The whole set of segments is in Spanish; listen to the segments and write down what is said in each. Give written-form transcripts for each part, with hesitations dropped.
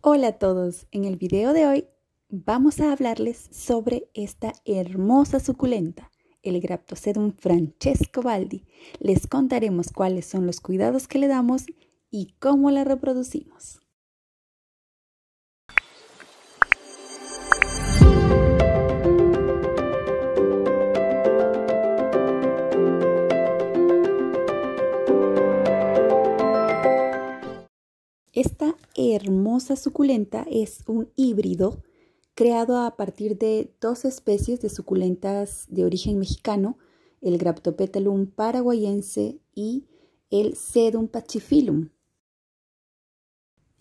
Hola a todos, en el video de hoy vamos a hablarles sobre esta hermosa suculenta, el Graptosedum Francesco Baldi. Les contaremos cuáles son los cuidados que le damos y cómo la reproducimos. Esta hermosa suculenta es un híbrido creado a partir de dos especies de suculentas de origen mexicano, el Graptopetalum paraguayense y el Sedum pachyphyllum.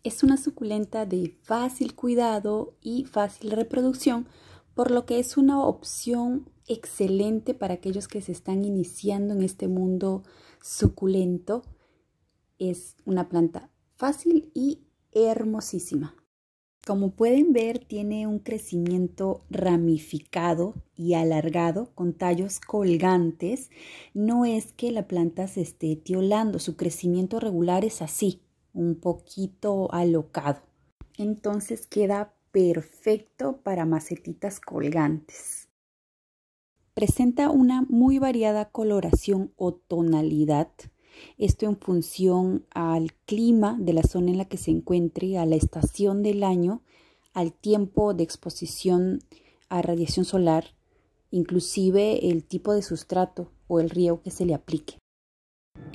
Es una suculenta de fácil cuidado y fácil reproducción, por lo que es una opción excelente para aquellos que se están iniciando en este mundo suculento. Es una planta fácil y hermosísima. Como pueden ver, tiene un crecimiento ramificado y alargado con tallos colgantes. No es que la planta se esté etiolando, su crecimiento regular es así, un poquito alocado. Entonces queda perfecto para macetitas colgantes. Presenta una muy variada coloración o tonalidad. Esto en función al clima de la zona en la que se encuentre, a la estación del año, al tiempo de exposición a radiación solar, inclusive el tipo de sustrato o el riego que se le aplique.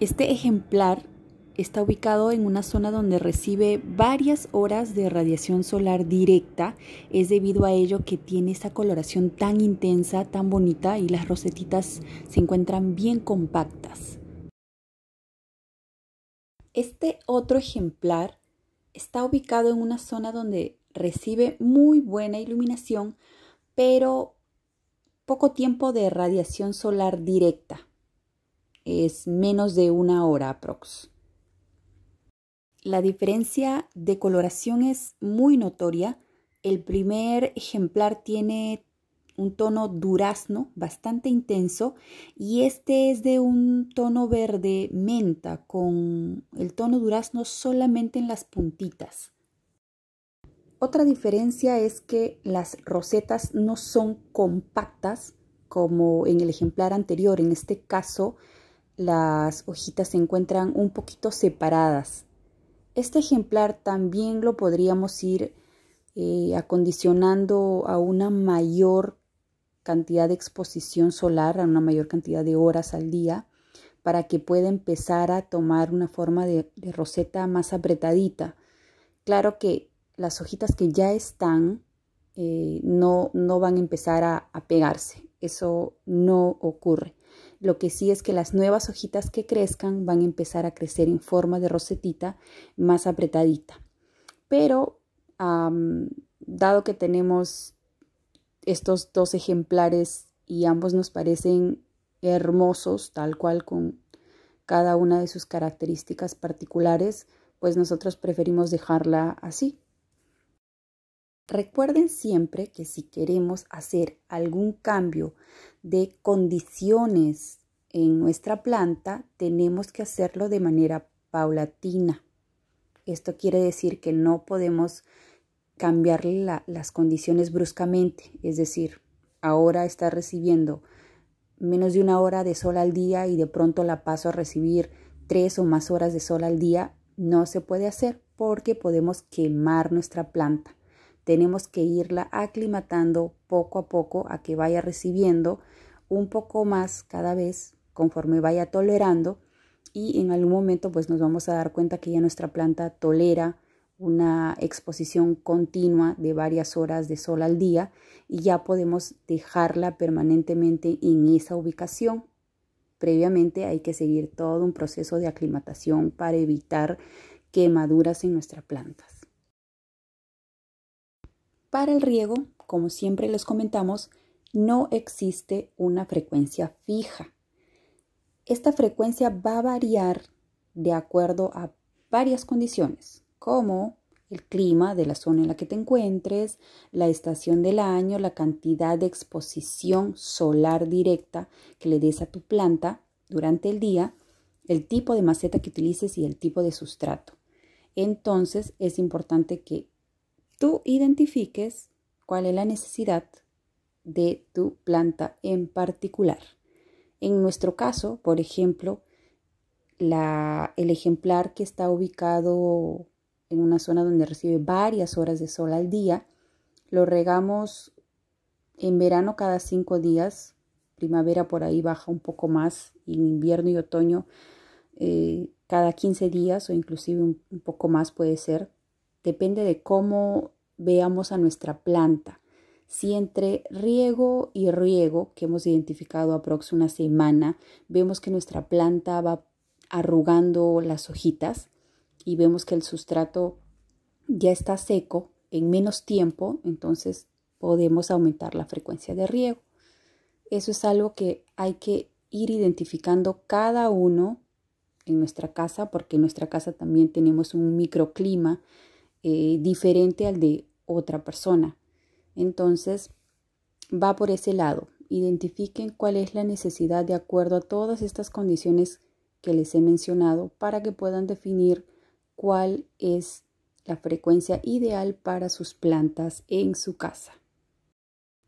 Este ejemplar está ubicado en una zona donde recibe varias horas de radiación solar directa. Es debido a ello que tiene esa coloración tan intensa, tan bonita, y las rosetitas se encuentran bien compactas. Este otro ejemplar está ubicado en una zona donde recibe muy buena iluminación, pero poco tiempo de radiación solar directa. Es menos de una hora aprox. La diferencia de coloración es muy notoria. El primer ejemplar tiene un tono durazno bastante intenso y este es de un tono verde menta con el tono durazno solamente en las puntitas. Otra diferencia es que las rosetas no son compactas como en el ejemplar anterior. En este caso las hojitas se encuentran un poquito separadas. Este ejemplar también lo podríamos ir acondicionando a una mayor cantidad de exposición solar, a una mayor cantidad de horas al día, para que pueda empezar a tomar una forma de roseta más apretadita. Claro que las hojitas que ya están no van a empezar a pegarse, eso no ocurre. Lo que sí es que las nuevas hojitas que crezcan van a empezar a crecer en forma de rosetita más apretadita. Pero dado que tenemos estos dos ejemplares y ambos nos parecen hermosos, tal cual con cada una de sus características particulares, pues nosotros preferimos dejarla así. Recuerden siempre que si queremos hacer algún cambio de condiciones en nuestra planta, tenemos que hacerlo de manera paulatina. Esto quiere decir que no podemos cambiar las condiciones bruscamente, es decir, ahora está recibiendo menos de una hora de sol al día y de pronto la paso a recibir 3 o más horas de sol al día. No se puede hacer porque podemos quemar nuestra planta. Tenemos que irla aclimatando poco a poco a que vaya recibiendo un poco más cada vez conforme vaya tolerando, y en algún momento pues nos vamos a dar cuenta que ya nuestra planta tolera una exposición continua de varias horas de sol al día y ya podemos dejarla permanentemente en esa ubicación. Previamente hay que seguir todo un proceso de aclimatación para evitar quemaduras en nuestras plantas. Para el riego, como siempre les comentamos, no existe una frecuencia fija. Esta frecuencia va a variar de acuerdo a varias condiciones, como el clima de la zona en la que te encuentres, la estación del año, la cantidad de exposición solar directa que le des a tu planta durante el día, el tipo de maceta que utilices y el tipo de sustrato. Entonces es importante que tú identifiques cuál es la necesidad de tu planta en particular. En nuestro caso, por ejemplo, el ejemplar que está ubicado en una zona donde recibe varias horas de sol al día, lo regamos en verano cada 5 días, primavera por ahí baja un poco más, en invierno y otoño cada 15 días o inclusive un poco más puede ser, depende de cómo veamos a nuestra planta. Si entre riego y riego, que hemos identificado aproximadamente una semana, vemos que nuestra planta va arrugando las hojitas y vemos que el sustrato ya está seco en menos tiempo, entonces podemos aumentar la frecuencia de riego. Eso es algo que hay que ir identificando cada uno en nuestra casa, porque en nuestra casa también tenemos un microclima diferente al de otra persona. Entonces va por ese lado, identifiquen cuál es la necesidad de acuerdo a todas estas condiciones que les he mencionado para que puedan definir cuál es la frecuencia ideal para sus plantas en su casa.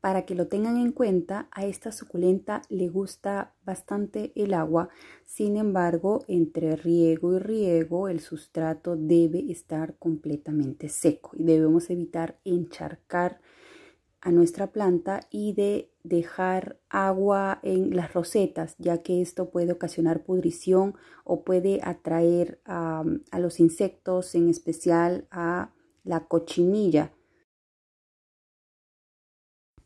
Para que lo tengan en cuenta, a esta suculenta le gusta bastante el agua, sin embargo, entre riego y riego el sustrato debe estar completamente seco y debemos evitar encharcar a nuestra planta y de dejar agua en las rosetas, ya que esto puede ocasionar pudrición o puede atraer a los insectos, en especial a la cochinilla.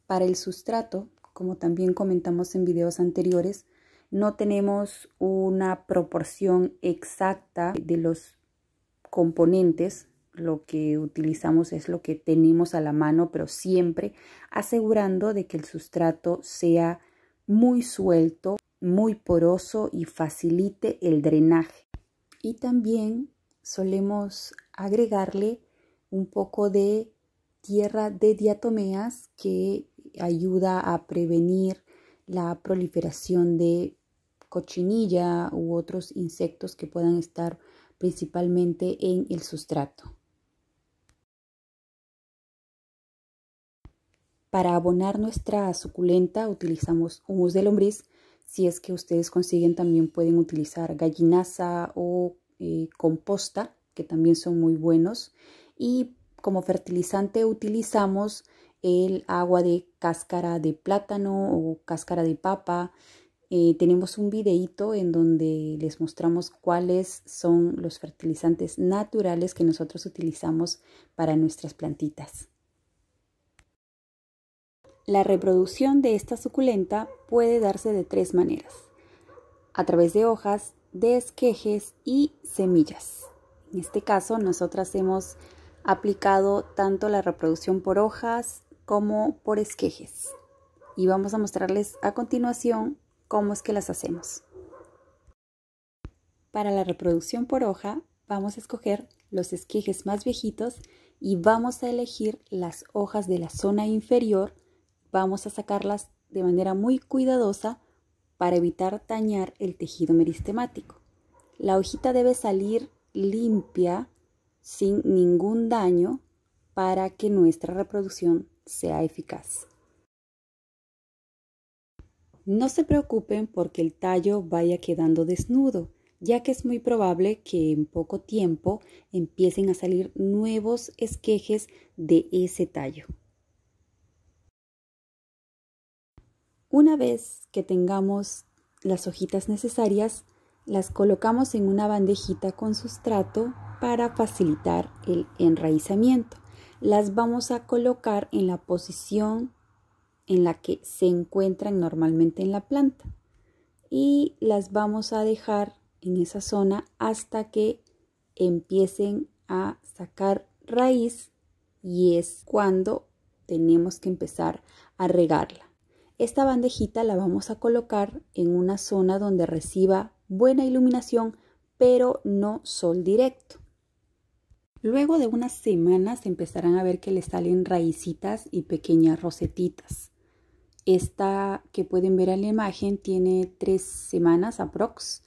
Para el sustrato, como también comentamos en videos anteriores, no tenemos una proporción exacta de los componentes. Lo que utilizamos es lo que tenemos a la mano, pero siempre asegurando de que el sustrato sea muy suelto, muy poroso y facilite el drenaje. Y también solemos agregarle un poco de tierra de diatomeas que ayuda a prevenir la proliferación de cochinilla u otros insectos que puedan estar principalmente en el sustrato. Para abonar nuestra suculenta utilizamos humus de lombriz. Si es que ustedes consiguen, también pueden utilizar gallinaza o composta, que también son muy buenos. Y como fertilizante utilizamos el agua de cáscara de plátano o cáscara de papa. Tenemos un videito en donde les mostramos cuáles son los fertilizantes naturales que nosotros utilizamos para nuestras plantitas. La reproducción de esta suculenta puede darse de 3 maneras: a través de hojas, de esquejes y semillas. En este caso, nosotras hemos aplicado tanto la reproducción por hojas como por esquejes. Y vamos a mostrarles a continuación cómo es que las hacemos. Para la reproducción por hoja, vamos a escoger los esquejes más viejitos y vamos a elegir las hojas de la zona inferior. Vamos a sacarlas de manera muy cuidadosa para evitar dañar el tejido meristemático. La hojita debe salir limpia, sin ningún daño, para que nuestra reproducción sea eficaz. No se preocupen porque el tallo vaya quedando desnudo, ya que es muy probable que en poco tiempo empiecen a salir nuevos esquejes de ese tallo. Una vez que tengamos las hojitas necesarias, las colocamos en una bandejita con sustrato para facilitar el enraizamiento. Las vamos a colocar en la posición en la que se encuentran normalmente en la planta y las vamos a dejar en esa zona hasta que empiecen a sacar raíz, y es cuando tenemos que empezar a regarla. Esta bandejita la vamos a colocar en una zona donde reciba buena iluminación, pero no sol directo. Luego de unas semanas empezarán a ver que les salen raícitas y pequeñas rosetitas. Esta que pueden ver en la imagen tiene 3 semanas aprox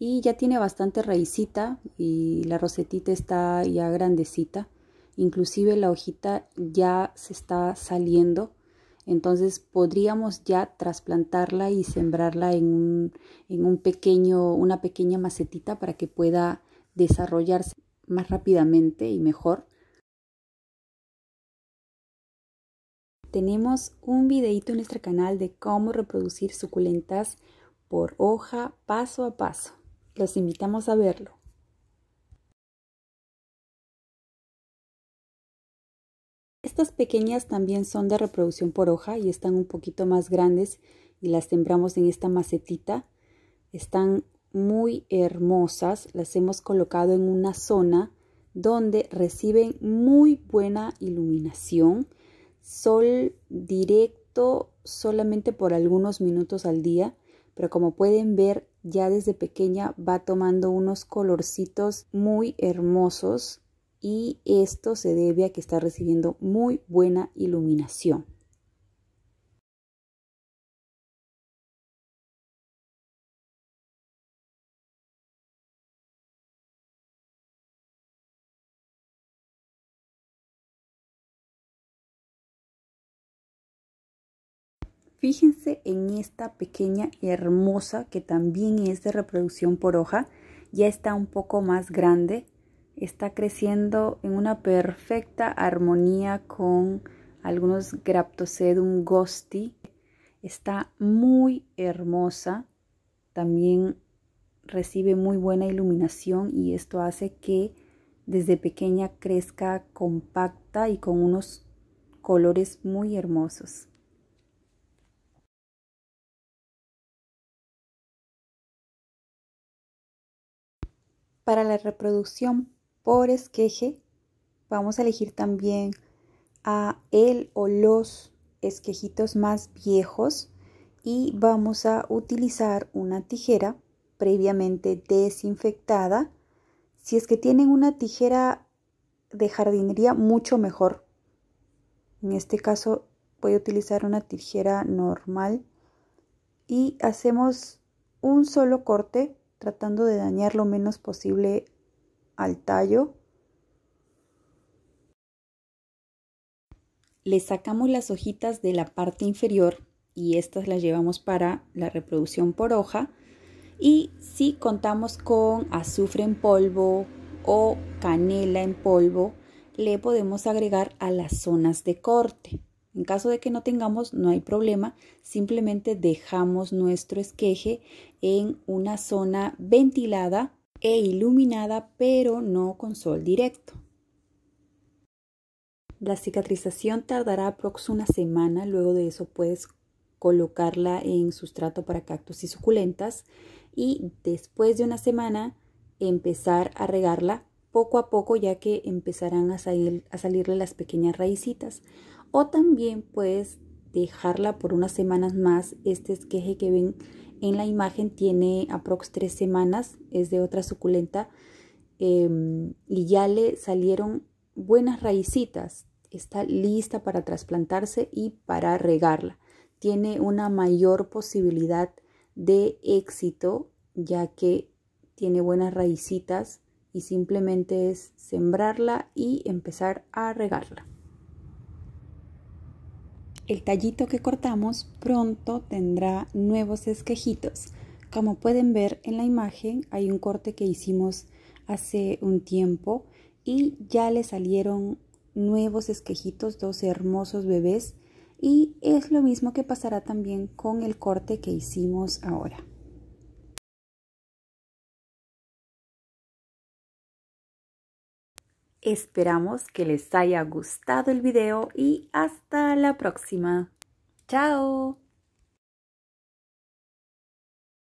y ya tiene bastante raícita y la rosetita está ya grandecita. inclusive la hojita ya se está saliendo, entonces podríamos ya trasplantarla y sembrarla en una pequeña macetita para que pueda desarrollarse más rápidamente y mejor. Tenemos un videito en nuestro canal de cómo reproducir suculentas por hoja paso a paso. Los invitamos a verlo. Estas pequeñas también son de reproducción por hoja y están un poquito más grandes y las sembramos en esta macetita. Están muy hermosas, las hemos colocado en una zona donde reciben muy buena iluminación, sol directo solamente por algunos minutos al día, pero como pueden ver ya desde pequeña va tomando unos colorcitos muy hermosos y esto se debe a que está recibiendo muy buena iluminación. Fíjense en esta pequeña hermosa que también es de reproducción por hoja. Ya está un poco más grande. Está creciendo en una perfecta armonía con algunos Graptosedum ghosti. Está muy hermosa. También recibe muy buena iluminación y esto hace que desde pequeña crezca compacta y con unos colores muy hermosos. Para la reproducción por esqueje vamos a elegir también a el o los esquejitos más viejos y vamos a utilizar una tijera previamente desinfectada. Si es que tienen una tijera de jardinería mucho mejor. En este caso voy a utilizar una tijera normal y hacemos un solo corte, tratando de dañar lo menos posible al tallo. Le sacamos las hojitas de la parte inferior y estas las llevamos para la reproducción por hoja. Y si contamos con azufre en polvo o canela en polvo, le podemos agregar a las zonas de corte. En caso de que no tengamos, no hay problema, simplemente dejamos nuestro esqueje en una zona ventilada e iluminada, pero no con sol directo. La cicatrización tardará aproximadamente una semana, luego de eso puedes colocarla en sustrato para cactus y suculentas y después de una semana empezar a regarla poco a poco ya que empezarán a salirle las pequeñas raícitas. O también puedes dejarla por unas semanas más. Este esqueje que ven en la imagen tiene aprox 3 semanas, es de otra suculenta y ya le salieron buenas raícitas. Está lista para trasplantarse y para regarla. Tiene una mayor posibilidad de éxito ya que tiene buenas raícitas y simplemente es sembrarla y empezar a regarla. El tallito que cortamos pronto tendrá nuevos esquejitos. Como pueden ver en la imagen, hay un corte que hicimos hace un tiempo y ya le salieron nuevos esquejitos, 2 hermosos bebés. Y es lo mismo que pasará también con el corte que hicimos ahora. Esperamos que les haya gustado el video y hasta la próxima. ¡Chao!